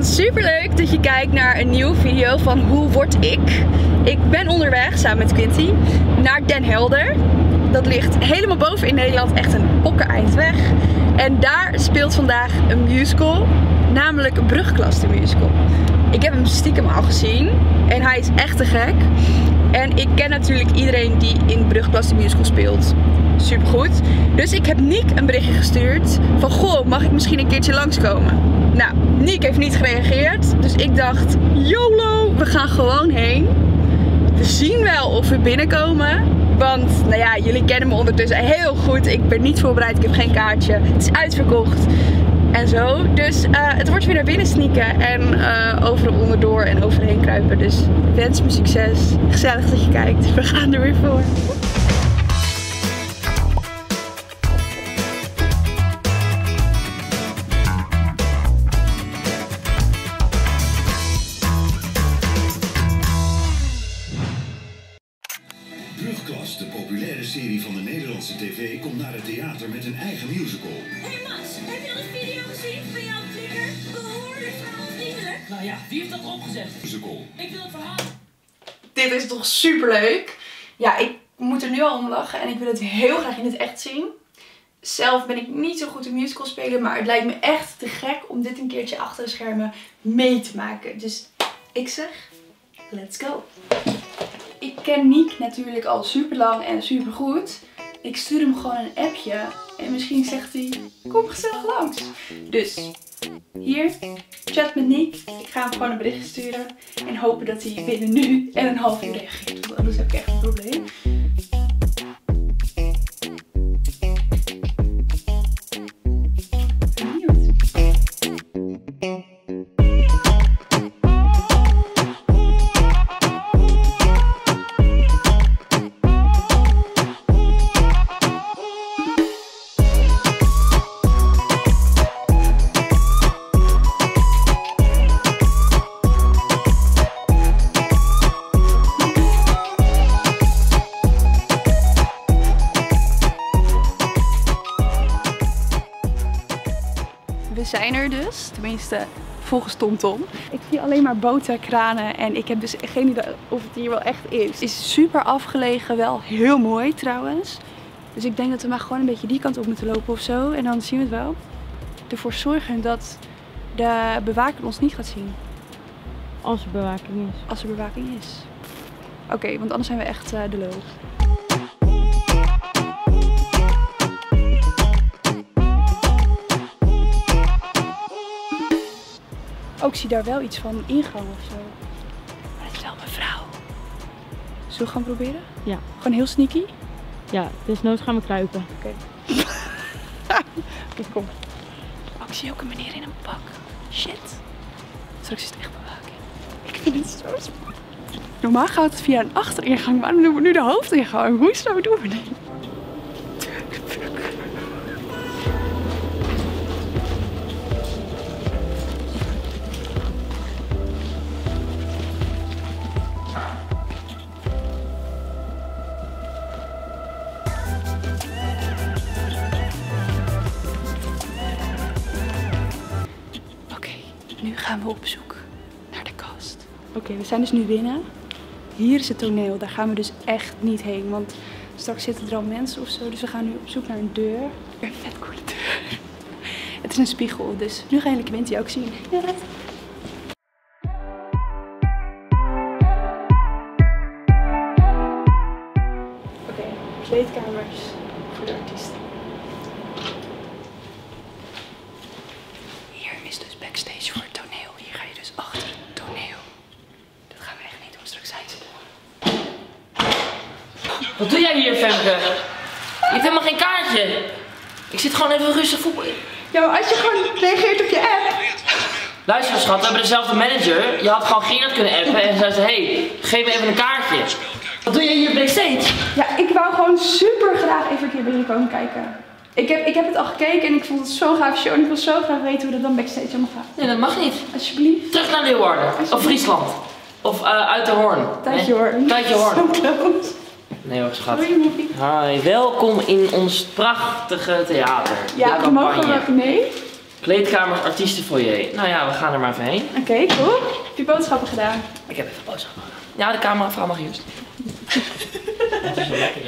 En superleuk dat je kijkt naar een nieuwe video van Hoe Word Ik. Ik ben onderweg, samen met Quinty, naar Den Helder. Dat ligt helemaal boven in Nederland, echt een pokken eindweg. En daar speelt vandaag een musical, namelijk Brugklas de Musical. Ik heb hem stiekem al gezien en hij is echt te gek. En ik ken natuurlijk iedereen die in Brugklas de Musical speelt. Supergoed. Dus ik heb Niek een berichtje gestuurd van goh, mag ik misschien een keertje langskomen? Nou, Niek heeft niet gereageerd. Dus ik dacht, YOLO, we gaan gewoon heen. We zien wel of we binnenkomen. Want, nou ja, jullie kennen me ondertussen heel goed. Ik ben niet voorbereid, ik heb geen kaartje. Het is uitverkocht. En zo. Dus het wordt weer naar binnen sneaken. En overal onderdoor en overheen kruipen. Dus wens me succes. Gezellig dat je kijkt. We gaan er weer voor. Brugklas, de populaire serie van de Nederlandse tv, komt naar het theater met een eigen musical. Hé hey Mas, heb je al een video gezien van jouw klikker? We horen het verhaal vriendelijk. Nou ja, wie heeft dat opgezet? Musical. Ik wil het verhaal. Dit is toch superleuk? Ja, ik moet er nu al om lachen en ik wil het heel graag in het echt zien. Zelf ben ik niet zo goed in musical spelen, maar het lijkt me echt te gek om dit een keertje achter de schermen mee te maken. Dus ik zeg, let's go! Ik ken Niek natuurlijk al super lang en super goed. Ik stuur hem gewoon een appje en misschien zegt hij, kom gezellig langs. Dus hier, chat met Niek. Ik ga hem gewoon een berichtje sturen en hopen dat hij binnen nu en een half uur reageert. Want anders heb ik echt een probleem. We zijn er dus, tenminste volgens TomTom. Ik zie alleen maar boten, kranen en ik heb dus geen idee of het hier wel echt is. Het is super afgelegen, wel heel mooi trouwens. Dus ik denk dat we maar gewoon een beetje die kant op moeten lopen of zo. En dan zien we het wel. Ervoor zorgen dat de bewaker ons niet gaat zien. Als er bewaking is. Als er bewaking is. Oké, want anders zijn we echt de lul. Ook zie daar wel iets van ingang of zo. Maar het is wel mevrouw. Zullen we gaan proberen? Ja. Gewoon heel sneaky? Ja, dus nooit gaan we kruipen. Oké. Oké, kom. Oh, ik zie ook een meneer in een pak. Shit. Straks is het echt bewaking. Ik vind het zo spannend. Normaal gaat het via een achteringang. Waarom doen we nu de hoofdingang? Hoe is dat? Doen we dit? Gaan we op zoek naar de kast. Oké, we zijn dus nu binnen. Hier is het toneel, daar gaan we dus echt niet heen, want straks zitten er al mensen of zo. Dus we gaan nu op zoek naar een deur. Een vet coole deur. Het is een spiegel, dus nu gaan jullie Quinty ook zien. Ja. Oké, kleedkamers voor de artiesten. Hier is dus backstage voor het toneel. Achter het toneel. Dat gaan we echt niet doen, straks zijn ze er. Wat doe jij hier, Femke? Ik heb helemaal geen kaartje. Ik zit gewoon even rustig voetballen. Ja, maar als je gewoon reageert op je app. Luister schat, we hebben dezelfde manager. Je had gewoon Gerard kunnen appen en zei ze, hey, geef me even een kaartje. Wat doe jij hier backstage? Ja, ik wou gewoon super graag even een keer binnenkomen kijken. Ik heb het al gekeken en ik vond het zo'n gaaf show en ik wil zo graag weten hoe dat dan backstage allemaal gaat. Nee, dat mag niet. Alsjeblieft. Terug naar Leeuwarden. Of Friesland. Of uit de Hoorn. Tijdje Hoorn. Tijdje Hoorn. Zo close. Nee hoor, schat. Hoi, welkom in ons prachtige theater. Ja, we mogen wel mee. Kleedkamers, artiestenfoyer. Nou ja, we gaan er maar even heen. Oké, cool. Heb je boodschappen gedaan? Ik heb even boodschappen gedaan. Ja, de cameravrouw mag juist. Dat is wel lekker.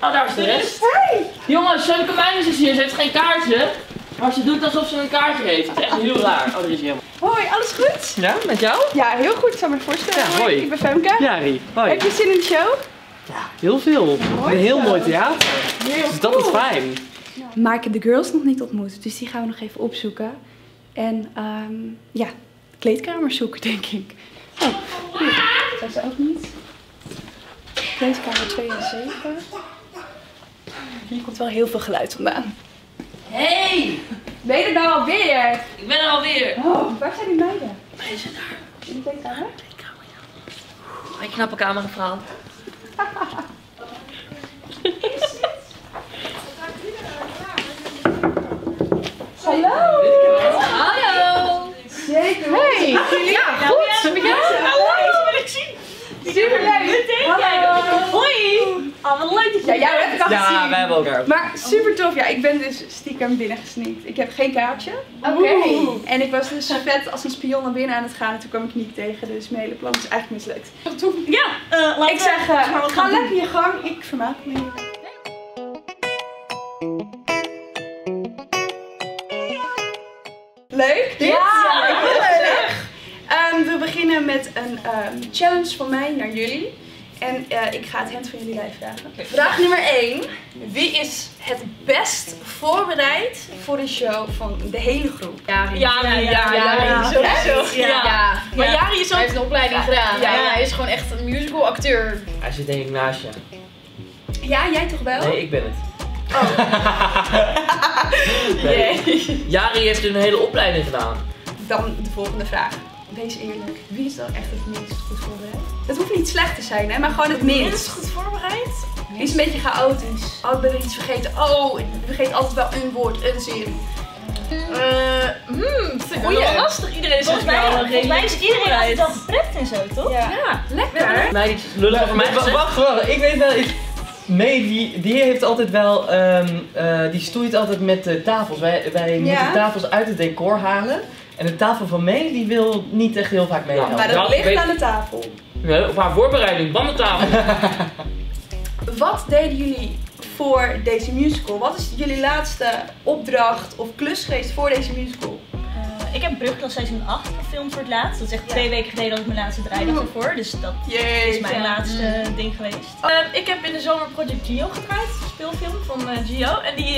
Oh, daar is de rest. Hey. Jongens, Sølke Meijnes is hier. Ze heeft geen kaartje. Maar ze doet alsof ze een kaartje heeft. Het is echt heel raar. Oh, daar is helemaal. Hoi, alles goed? Ja, met jou? Ja, heel goed. Ik zal me voorstellen. Ja, hoi. Ik ben Femke. Jari. Hoi. Heb je zin in de show? Ja, heel veel. Mooi, een heel mooi theater. Heel dus dat cool. Is fijn. Maar ik heb de girls nog niet ontmoet, dus die gaan we nog even opzoeken. En ja, kleedkamers zoeken, denk ik. Oh, hier. Dat zijn ze ook niet. Kleedkamer 2 en 7. Hier komt wel heel veel geluid vandaan. Hey! Ben je er nou alweer? Ik ben er alweer. Oh, waar zijn die meiden? Meiden zijn daar. In de kleedkamer? In de kleedkamer, ja. Een knappe cameravrouw. Hallo! Hallo! Zeker! Hey! Ja, goed! Met jou? Hallo! Dat wil ik zien! Superleuk! Hallo! Hoi! Oh, wat leuk dat jij... Ja, jij hebt het al gezien. Ja, wij hebben elkaar. Maar super tof. Ja, ik ben dus stiekem binnengesneakt. Ik heb geen kaartje. Oké. En ik was dus vet als een spion naar binnen aan het gaan. En toen kwam ik niet tegen. Dus mijn hele plan is eigenlijk mislukt. Ja! Ik zeg, ga lekker je gang. Ik vermaak me hier. Leuk dit? Ja, heel leuk! We beginnen met een challenge van mij naar jullie. En ik ga het hand van jullie live vragen. Okay. Vraag nummer 1. Wie is het best voorbereid voor de show van de hele groep? Jari. Jari. Sowieso. Ja. Maar Jari is ook... Hij heeft een opleiding gedaan. Ja. Hij is gewoon echt een musical acteur. Hij zit denk ik naast je. Ja, jij toch wel? Nee, ik ben het. Oh. Nee. Jari heeft een hele opleiding gedaan. Dan de volgende vraag. Wees eerlijk, wie is dan echt het minst goed voorbereid? Dat hoeft niet slecht te zijn, hè, maar gewoon het minst. Minst goed voorbereid? Die is een beetje chaotisch. Oh, ik ben er iets vergeten. Oh, ik vergeet altijd wel een woord, een zin. Wel lastig. Iedereen is volgens mij is iedereen altijd wel geprept en zo, toch? Ja. Lekker. Mij iets lullig over mij. Wacht, ik weet wel iets. Nee, die heeft altijd wel, die stoeit altijd met de tafels. Wij moeten de tafels uit het decor halen. En de tafel van May, die wil niet echt heel vaak meehelpen. Maar dat ligt aan de tafel. Nee, of haar voorbereiding van de tafel. Wat deden jullie voor deze musical? Wat is jullie laatste opdracht of klus geweest voor deze musical? Ik heb Brugklas seizoen 8 gefilmd voor het laatst. Dat is echt 2 weken geleden dat ik mijn laatste draaidag ervoor. Dus dat is mijn laatste ding geweest. Ik heb in de zomer Project Gio gedraaid. Een speelfilm van Gio. En die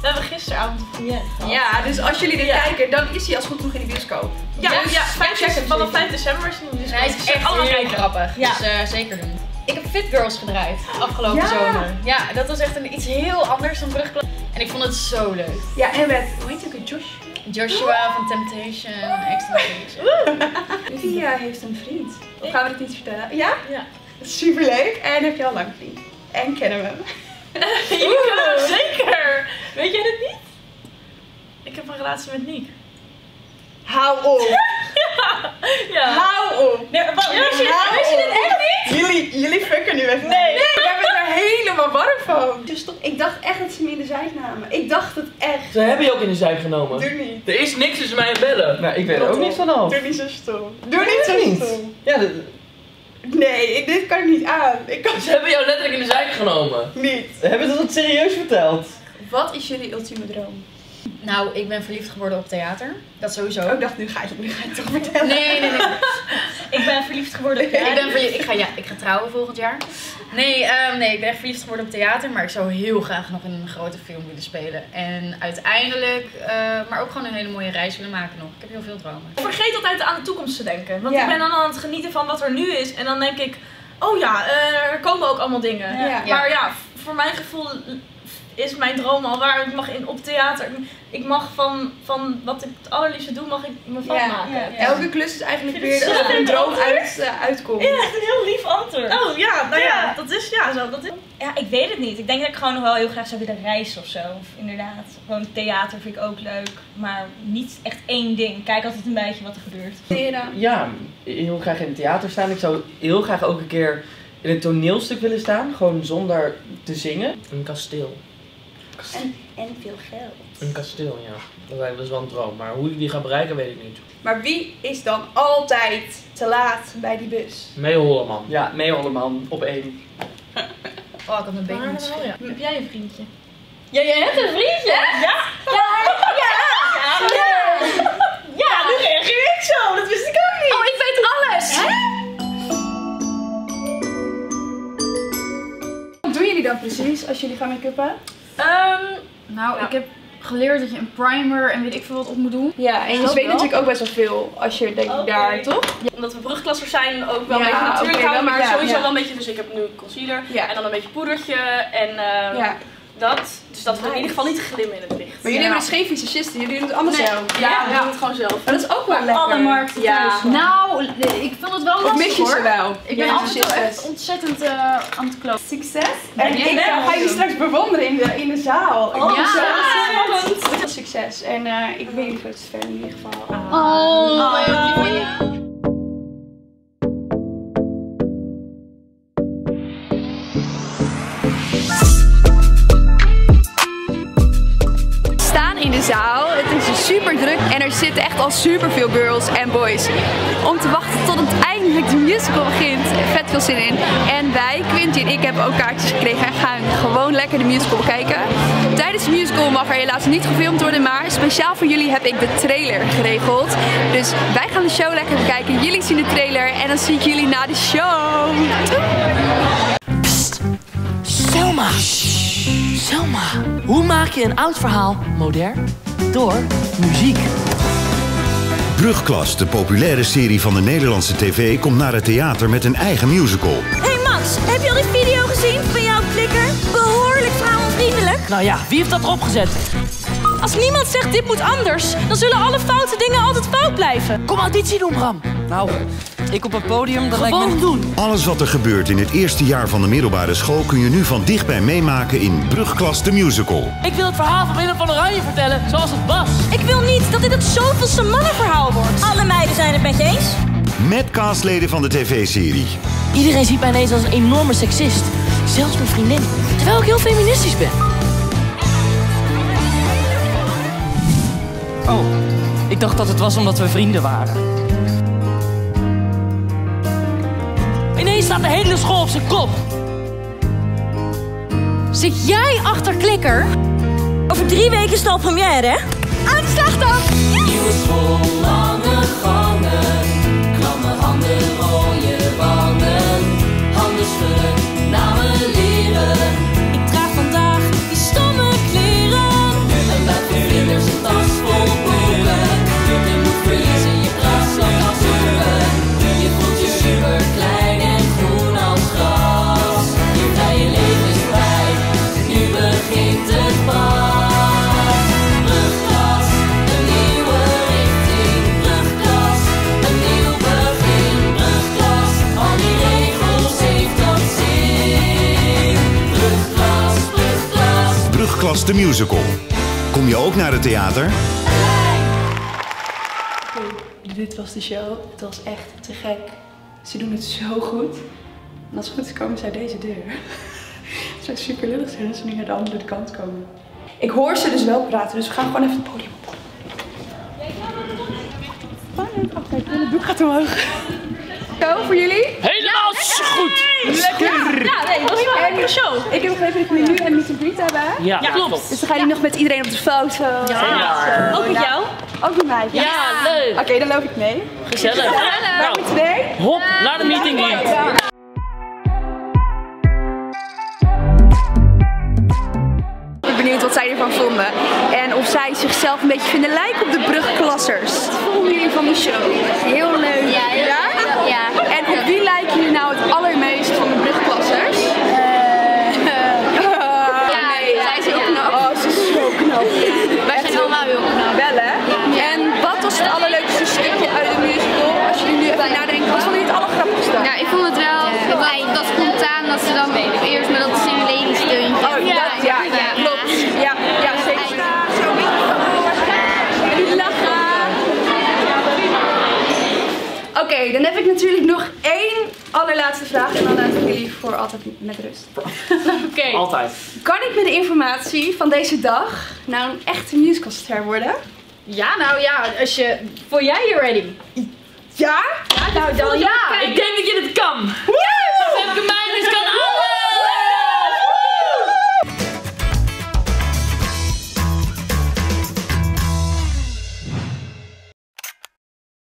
we hebben gisteravond de première gehad. Ja, dus als jullie dit kijken, dan is hij als goed genoeg in de bioscoop. Ja, vanaf 5 december is hij in de bioscoop. Hij is echt allemaal heel grappig. Ja. Dus zeker doen. Ik heb Fit Girls gedraaid afgelopen zomer. Ja, dat was echt iets heel anders dan Brugklas. En ik vond het zo leuk. Ja, en met, hoe heet het, Joshua van Temptation, extra Temptation. Tia heeft een vriend. Of gaan we het iets vertellen? Ja? Ja. Superleuk. En heb je al lang vriend? En kennen we hem? Zeker! Weet jij dat niet? Ik heb een relatie met Nick. Hou op! Hou op! Nee, wacht, wist je dit echt niet? Jullie fucken nu even. Nee, ik heb het er helemaal warm van. Dus stop. Ik dacht echt dat ze me in de zeik namen. Ik dacht het echt. Ze hebben je ook in de zeik genomen. Doe niet. Er is niks tussen mij en bellen. Nou, ik weet er ook niet van af. Doe niet zo stom. Doe niet zo stom. Ja, dat... Nee, dit kan ik niet aan. Ze hebben jou letterlijk in de zeik genomen. Niet. Hebben ze dat serieus verteld? Wat is jullie ultieme droom? Nou, ik ben verliefd geworden op theater. Dat sowieso. Oh, ik dacht, nu ga je het toch vertellen. Nee. Ik ben verliefd geworden op theater. Ik ga trouwen volgend jaar. Nee, ik ben echt verliefd geworden op theater. Maar ik zou heel graag nog in een grote film willen spelen. En uiteindelijk, maar ook gewoon een hele mooie reis willen maken nog. Ik heb heel veel dromen. Ik vergeet altijd aan de toekomst te denken. Want ik ben dan aan het genieten van wat er nu is. En dan denk ik, oh ja, er komen ook allemaal dingen. Ja. Ja. Maar ja, voor mijn gevoel... is mijn droom al waar. Ik mag op theater. Ik mag van wat ik het allerliefste doe, mag ik me vastmaken. Ja. Elke klus is eigenlijk weer een droom uitkomt. Ja, echt een heel lief antwoord. Oh ja, nou ja, dat is zo. Dat is... Ja, ik weet het niet. Ik denk dat ik gewoon nog wel heel graag zou willen reizen of zo. Of inderdaad, gewoon theater vind ik ook leuk. Maar niet echt één ding. Kijk altijd een beetje wat er gebeurt. Ja, heel graag in het theater staan. Ik zou heel graag ook een keer in een toneelstuk willen staan. Gewoon zonder te zingen. Een kasteel. En veel geld. Een kasteel, ja. Dat lijkt dus wel een droom. Maar hoe ik die ga bereiken, weet ik niet. Maar wie is dan altijd te laat bij die bus? May Hollerman. Ja, May Hollerman op 1. Oh, ik had mijn benen niet. Heb jij een vriendje? Ja, jij hebt een vriendje? Ja! Ja! Ja! Ja, nu reageer ik zo. Dat wist ik ook niet. Oh, ik weet alles. Hè? Wat doen jullie dan precies als jullie gaan make-uppen? Ik heb geleerd dat je een primer en weet ik veel wat op moet doen. Ja, en je weet natuurlijk ook best wel veel als je denkt daar, toch? Ja. Omdat we brugklassers zijn ook wel een beetje natuurlijk houden, maar sowieso wel een beetje. Dus ik heb nu concealer en dan een beetje poedertje en dat. Dus dat we in ieder geval niet glimmen in het licht. Maar jullie hebben dus geen fysicisten, jullie doen het allemaal zelf. Ja, we doen het gewoon zelf. Maar dat is ook wel lekker. Alle markten. Ja. Nou, ik vind het wel lastig, hoor. Mis je ze wel? Ik ben altijd echt ontzettend aan het kloppen. Succes. En ik ga jullie straks bewonderen in de zaal. Oh, ja. Heel succes. En ik ben jullie grootste fan in ieder geval. Oh. Zaal. Het is super druk en er zitten echt al super veel girls en boys om te wachten tot het eindelijk de musical begint. Vet veel zin in. En wij, Quinty en ik, hebben ook kaartjes gekregen en gaan gewoon lekker de musical bekijken. Tijdens de musical mag er helaas niet gefilmd worden, maar speciaal voor jullie heb ik de trailer geregeld. Dus wij gaan de show lekker bekijken. Jullie zien de trailer en dan zie ik jullie na de show. Psst. Selma. Selma, hoe maak je een oud verhaal modern door muziek? Brugklas, de populaire serie van de Nederlandse tv, komt naar het theater met een eigen musical. Hey Max, heb je al die video gezien van jouw klikker? Behoorlijk vrouwenvriendelijk. Nou ja, wie heeft dat opgezet? Als niemand zegt dit moet anders, dan zullen alle foute dingen altijd fout blijven. Kom auditie doen, Bram. Nou, ik op het podium, dat lijkt me... doen. Alles wat er gebeurt in het eerste jaar van de middelbare school kun je nu van dichtbij meemaken in Brugklas the Musical. Ik wil het verhaal van Willem van Oranje vertellen, zoals het was. Ik wil niet dat dit het zoveelste mannenverhaal wordt. Alle meiden zijn het met je eens. Met castleden van de tv-serie. Iedereen ziet mij ineens als een enorme seksist. Zelfs mijn vriendin, terwijl ik heel feministisch ben. Oh, ik dacht dat het was omdat we vrienden waren. Ineens staat de hele school op zijn kop. Zit jij achter klikker? Over 3 weken is het al première, hè? Aanslag dan! Ja! Nieuwe school, lange gangen. Klamme handen, rode wangen. Handen schudden, namen leren. Ik draag vandaag die stomme kleren. En laat de vlinders een tas vol boeken. Je moet verliezen, je draagslag kan zoeken. Je voelt je super klein. Brugklas the Musical. Kom je ook naar het theater? Dit was de show. Het was echt te gek. Ze doen het zo goed. En als het goed is komen ze uit deze deur. Het zou super lullig zijn als ze nu naar de andere kant komen. Ik hoor ze dus wel praten, dus we gaan gewoon even het podium op. Mijn broek gaat omhoog. Zo, voor jullie? Helemaal goed! Lekker! Ja, nee, dat was wel een lekkere show. Ik heb nog even het menu en meet and greet hebben. Ja, klopt. Dus dan gaan jullie nog met iedereen op de foto. Ja. Ook met jou? Ook met mij. Ja, leuk. Oké, dan loop ik mee. Gezellig. Waar moeten we heen? Hop, naar de meeting greet. Wat zij ervan vonden en of zij zichzelf een beetje vinden lijken op de brugklassers. Wat vonden jullie van die show? Heel leuk. Ja? Ja. En op wie lijken jullie nou het allermeest van de brugklassers? Zij zijn heel knap. Oh, ze is zo knap. Wij zijn allemaal heel knap. Wel, hè? Ja. En wat was het allerleukste stukje uit de musical? Als jullie nu even nadenken, wat vonden jullie het allergrappigste? Ja, ik vond het wel dat spontaan dat ze dan eerst met dat simuleringssteuntje. Oh, ja. Ja, steeds zo lachen. Oké, dan heb ik natuurlijk nog één allerlaatste vraag en dan laat ik jullie voor altijd met rust. Okay. Altijd. Kan ik met de informatie van deze dag nou een echte musicalster worden? Ja, nou ja, als je... Voel jij je ready? Ja? Ja, nou dan ja. Ik denk dat je dit kan.